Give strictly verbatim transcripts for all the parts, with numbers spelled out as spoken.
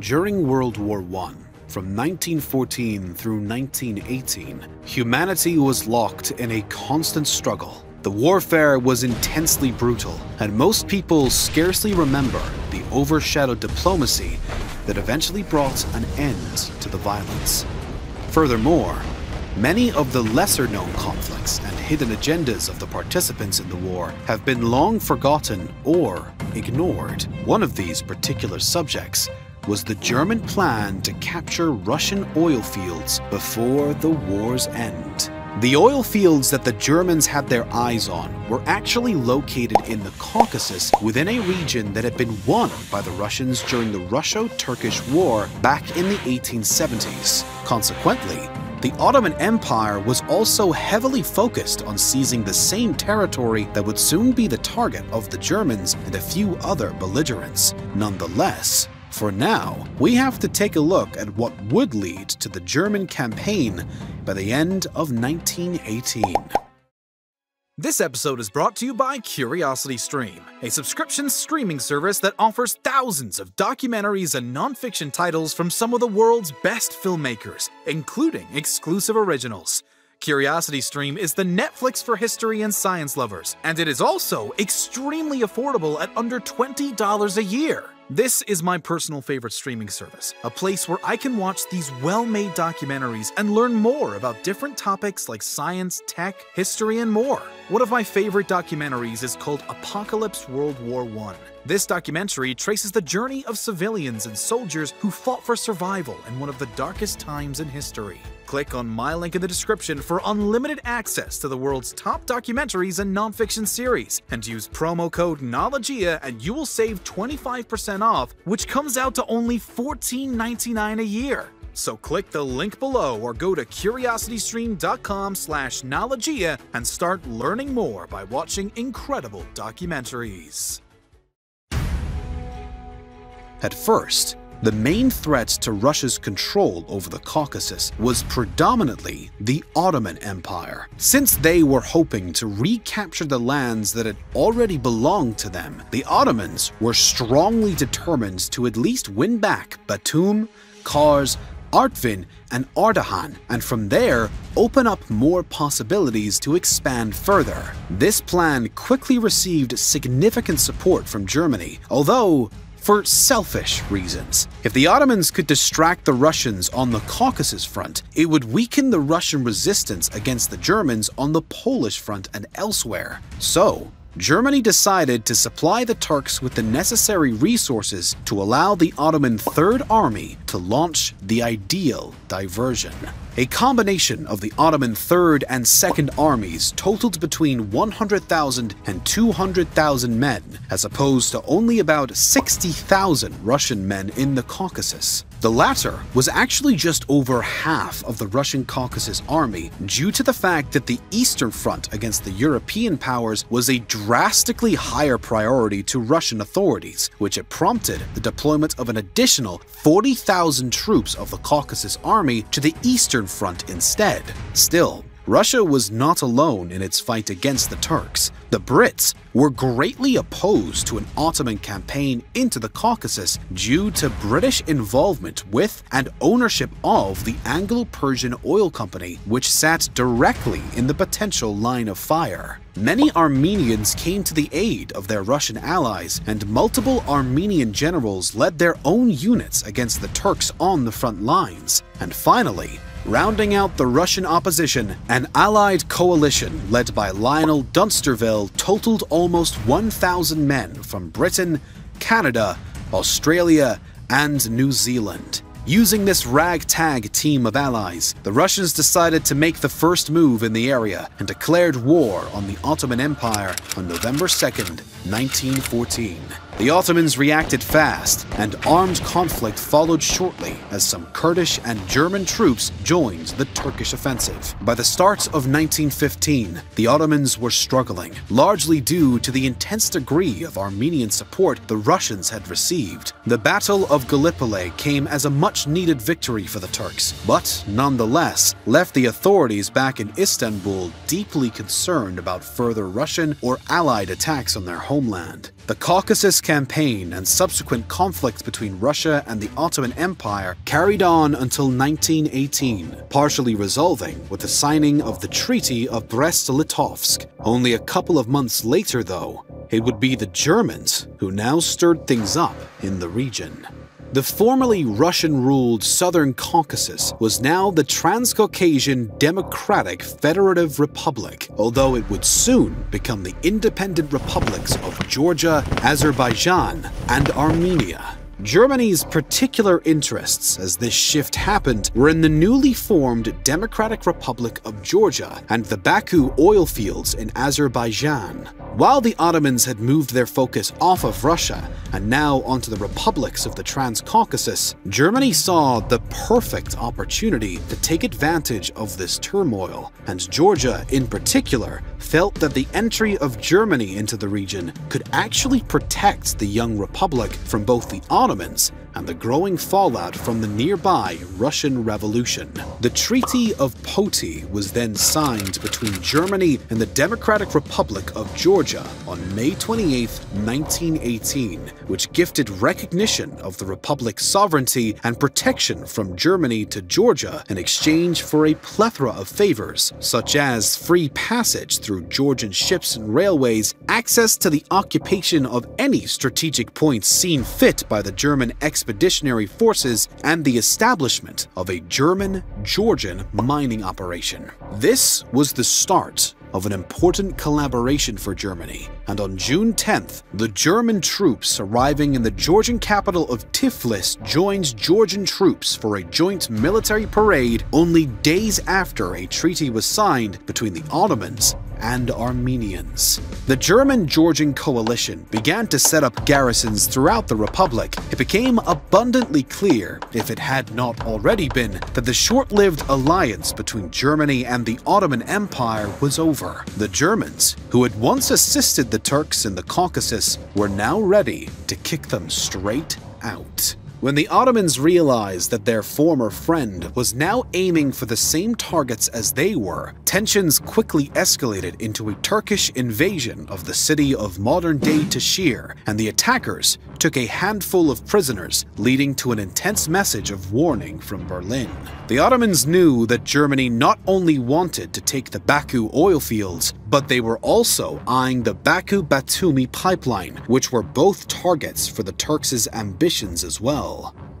During World War One, from nineteen fourteen through nineteen eighteen, humanity was locked in a constant struggle. The warfare was intensely brutal, and most people scarcely remember the overshadowed diplomacy that eventually brought an end to the violence. Furthermore, many of the lesser-known conflicts and hidden agendas of the participants in the war have been long forgotten or ignored. One of these particular subjects was the German plan to capture Russian oil fields before the war's end. The oil fields that the Germans had their eyes on were actually located in the Caucasus within a region that had been won by the Russians during the Russo-Turkish War back in the eighteen seventies. Consequently, the Ottoman Empire was also heavily focused on seizing the same territory that would soon be the target of the Germans and a few other belligerents. Nonetheless, for now, we have to take a look at what would lead to the German campaign by the end of nineteen eighteen. This episode is brought to you by CuriosityStream, a subscription streaming service that offers thousands of documentaries and non-fiction titles from some of the world's best filmmakers, including exclusive originals. CuriosityStream is the Netflix for history and science lovers, and it is also extremely affordable at under twenty dollars a year. This is my personal favorite streaming service, a place where I can watch these well-made documentaries and learn more about different topics like science, tech, history, and more. One of my favorite documentaries is called Apocalypse World War One. This documentary traces the journey of civilians and soldiers who fought for survival in one of the darkest times in history. Click on my link in the description for unlimited access to the world's top documentaries and nonfiction series, and use promo code Knowledgia and you will save twenty-five percent off, which comes out to only fourteen ninety-nine a year. So click the link below or go to curiositystream dot com slash knowledgia and start learning more by watching incredible documentaries. At first, the main threat to Russia's control over the Caucasus was predominantly the Ottoman Empire, since they were hoping to recapture the lands that had already belonged to them. The Ottomans were strongly determined to at least win back Batum, Kars, Artvin, and Ardahan, and from there open up more possibilities to expand further. This plan quickly received significant support from Germany, although for selfish reasons. If the Ottomans could distract the Russians on the Caucasus front, it would weaken the Russian resistance against the Germans on the Polish front and elsewhere. So, Germany decided to supply the Turks with the necessary resources to allow the Ottoman Third Army to launch the ideal diversion. A combination of the Ottoman Third and Second Armies totaled between one hundred thousand and two hundred thousand men, as opposed to only about sixty thousand Russian men in the Caucasus. The latter was actually just over half of the Russian Caucasus army due to the fact that the Eastern Front against the European powers was a drastically higher priority to Russian authorities, which had prompted the deployment of an additional forty thousand troops of the Caucasus army to the Eastern Front instead. Still, Russia was not alone in its fight against the Turks. The Brits were greatly opposed to an Ottoman campaign into the Caucasus due to British involvement with and ownership of the Anglo-Persian Oil Company, which sat directly in the potential line of fire. Many Armenians came to the aid of their Russian allies, and multiple Armenian generals led their own units against the Turks on the front lines. And finally, rounding out the Russian opposition, an allied coalition led by Lionel Dunsterville totaled almost one thousand men from Britain, Canada, Australia, and New Zealand. Using this ragtag team of allies, the Russians decided to make the first move in the area and declared war on the Ottoman Empire on November second, nineteen fourteen. The Ottomans reacted fast, and armed conflict followed shortly as some Kurdish and German troops joined the Turkish offensive. By the start of nineteen fifteen, the Ottomans were struggling, largely due to the intense degree of Armenian support the Russians had received. The Battle of Gallipoli came as a much-needed victory for the Turks, but nonetheless left the authorities back in Istanbul deeply concerned about further Russian or Allied attacks on their homeland. The Caucasus campaign and subsequent conflicts between Russia and the Ottoman Empire carried on until nineteen eighteen, partially resolving with the signing of the Treaty of Brest-Litovsk. Only a couple of months later, though, it would be the Germans who now stirred things up in the region. The formerly Russian-ruled southern Caucasus was now the Transcaucasian Democratic Federative Republic, although it would soon become the independent republics of Georgia, Azerbaijan, and Armenia. Germany's particular interests as this shift happened were in the newly formed Democratic Republic of Georgia and the Baku oil fields in Azerbaijan. While the Ottomans had moved their focus off of Russia and now onto the republics of the Transcaucasus, Germany saw the perfect opportunity to take advantage of this turmoil, and Georgia in particular felt that the entry of Germany into the region could actually protect the young republic from both the Ottomans and the growing fallout from the nearby Russian Revolution. The Treaty of Poti was then signed between Germany and the Democratic Republic of Georgia on May twenty-eighth, nineteen eighteen, which gifted recognition of the republic's sovereignty and protection from Germany to Georgia in exchange for a plethora of favors, such as free passage through Georgian ships and railways, access to the occupation of any strategic points seen fit by the German expeditionary forces, and the establishment of a German-Georgian mining operation. This was the start of an important collaboration for Germany, and on June tenth, the German troops arriving in the Georgian capital of Tiflis joined Georgian troops for a joint military parade only days after a treaty was signed between the Ottomans and Armenians. The German-Georgian coalition began to set up garrisons throughout the republic. It became abundantly clear, if it had not already been, that the short-lived alliance between Germany and the Ottoman Empire was over. The Germans, who had once assisted the Turks in the Caucasus, were now ready to kick them straight out. When the Ottomans realized that their former friend was now aiming for the same targets as they were, tensions quickly escalated into a Turkish invasion of the city of modern-day Tashir, and the attackers took a handful of prisoners, leading to an intense message of warning from Berlin. The Ottomans knew that Germany not only wanted to take the Baku oil fields, but they were also eyeing the Baku-Batumi pipeline, which were both targets for the Turks' ambitions as well.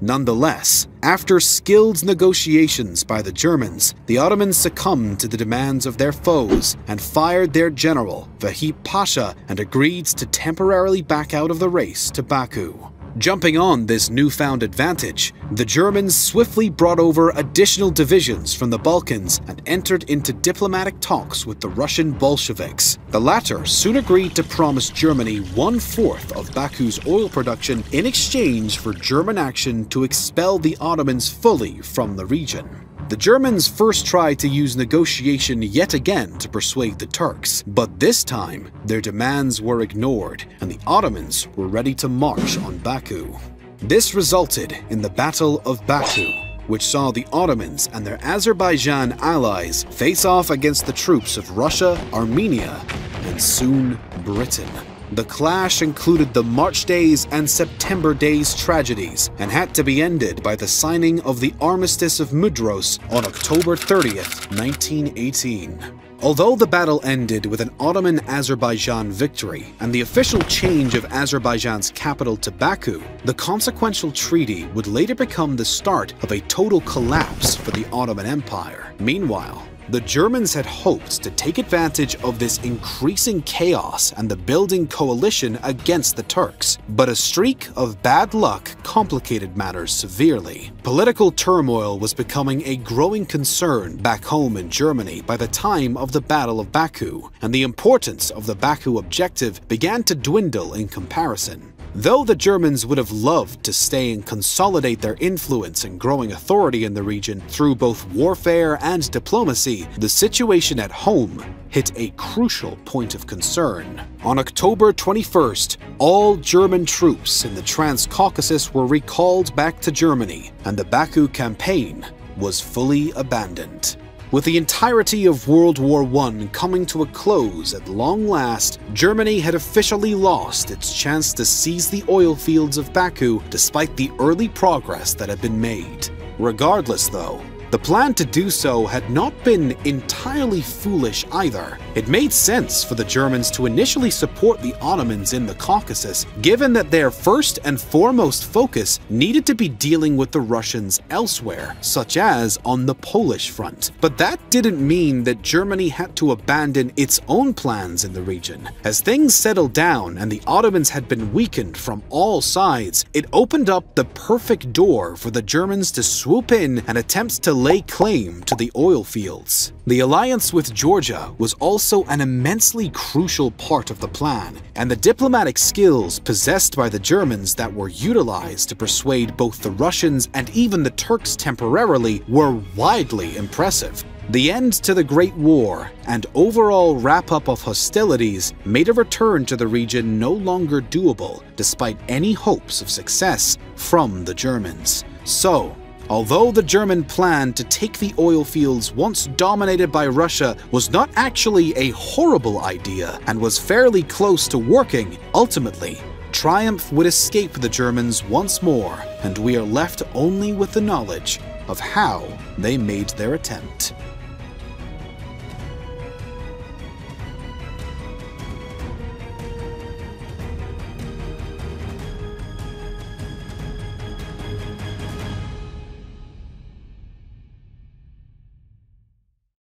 Nonetheless, after skilled negotiations by the Germans, the Ottomans succumbed to the demands of their foes and fired their general, Vehip Pasha, and agreed to temporarily back out of the race to Baku. Jumping on this newfound advantage, the Germans swiftly brought over additional divisions from the Balkans and entered into diplomatic talks with the Russian Bolsheviks. The latter soon agreed to promise Germany one-fourth of Baku's oil production in exchange for German action to expel the Ottomans fully from the region. The Germans first tried to use negotiation yet again to persuade the Turks, but this time their demands were ignored and the Ottomans were ready to march on Baku. This resulted in the Battle of Baku, which saw the Ottomans and their Azerbaijan allies face off against the troops of Russia, Armenia, and soon Britain. The clash included the March Days and September Days tragedies, and had to be ended by the signing of the Armistice of Mudros on October thirtieth, nineteen eighteen. Although the battle ended with an Ottoman-Azerbaijan victory and the official change of Azerbaijan's capital to Baku, the consequential treaty would later become the start of a total collapse for the Ottoman Empire. Meanwhile, the Germans had hoped to take advantage of this increasing chaos and the building coalition against the Turks, but a streak of bad luck complicated matters severely. Political turmoil was becoming a growing concern back home in Germany by the time of the Battle of Baku, and the importance of the Baku objective began to dwindle in comparison. Though the Germans would have loved to stay and consolidate their influence and growing authority in the region through both warfare and diplomacy, the situation at home hit a crucial point of concern. On October twenty-first, all German troops in the Transcaucasus were recalled back to Germany, and the Baku campaign was fully abandoned. With the entirety of World War One coming to a close at long last, Germany had officially lost its chance to seize the oil fields of Baku despite the early progress that had been made. Regardless though, the plan to do so had not been entirely foolish either. It made sense for the Germans to initially support the Ottomans in the Caucasus, given that their first and foremost focus needed to be dealing with the Russians elsewhere, such as on the Polish front. But that didn't mean that Germany had to abandon its own plans in the region. As things settled down and the Ottomans had been weakened from all sides, it opened up the perfect door for the Germans to swoop in and attempt to lay claim to the oil fields. The alliance with Georgia was also an immensely crucial part of the plan, and the diplomatic skills possessed by the Germans that were utilized to persuade both the Russians and even the Turks temporarily were widely impressive. The end to the Great War and overall wrap-up of hostilities made a return to the region no longer doable, despite any hopes of success from the Germans. So, although the German plan to take the oil fields once dominated by Russia was not actually a horrible idea and was fairly close to working, ultimately, triumph would escape the Germans once more, and we are left only with the knowledge of how they made their attempt.